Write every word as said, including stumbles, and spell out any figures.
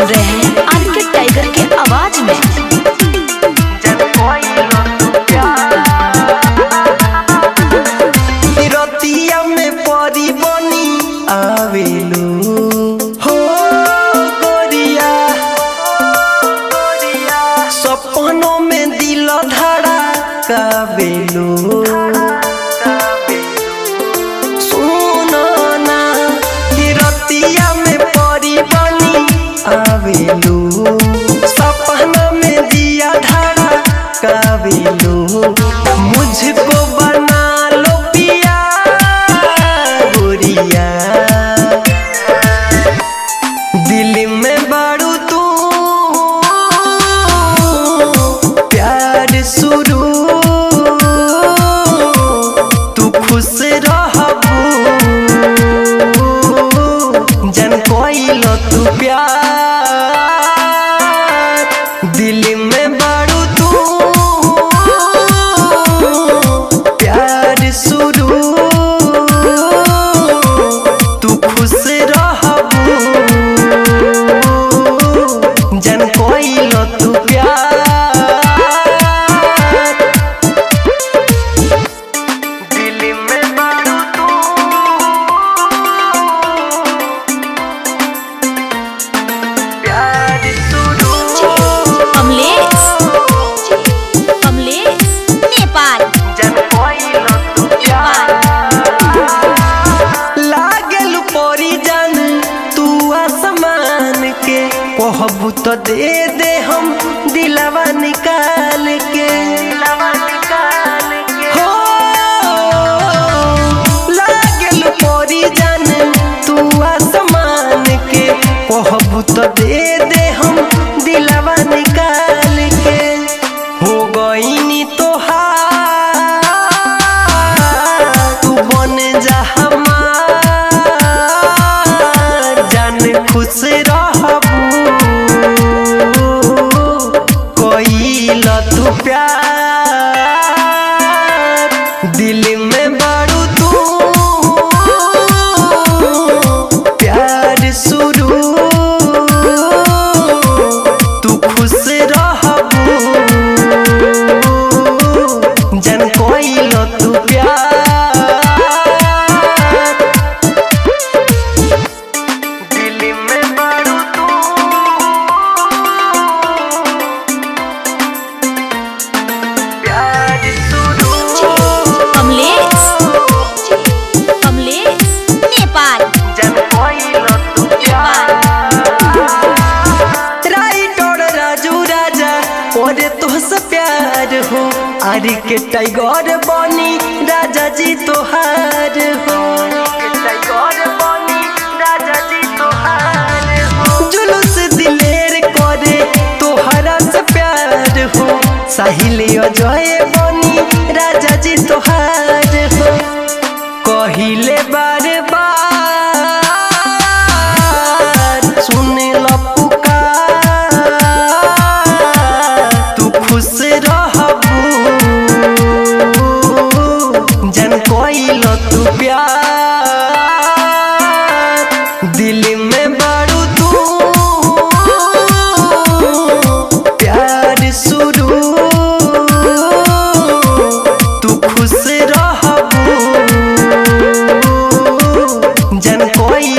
सुन रहे हैं आदित्य टाइगर की आवाज में। जब कोई रतिया में परी बनी आवेलू हो गोरिया, सपनों में दिल धड़ा कावेलू। सपना में दिया धारा कावेलू, मुझको बना लो पिया गोरिया। दिल में बारू तू प्यार शुरू, तू खुश रहबू जन कोई लो तू प्यार। दिल में बारू तू प्यार शुरू, तू खुश रहबू जन कोई लो तू प्यार। दिल में बारू तू प्यार शुरू। कहबू तो दे दे हम दिलवा निकाल के, दिलवा निकाल के। हो लागल परी जान तू आसमान के, कहबू तो दे दे हम दिलवा निकाल के। हो गईनी तोहार तू बन जा हमार जान खुश रहबू तू प्यार। दिल में बारू तू प्यार शुरू, तू खुश रहबू जन कोई लो तू प्यार। दिल में बारू हो आदित्य टाइगर बनी राजा जी तोहार हो, टाइगर बनी राजा जी तोहार हो। जुलूस दिलेर करे तोहरा से प्यार हो, साहिल अजय बनी राजा जी तोहार।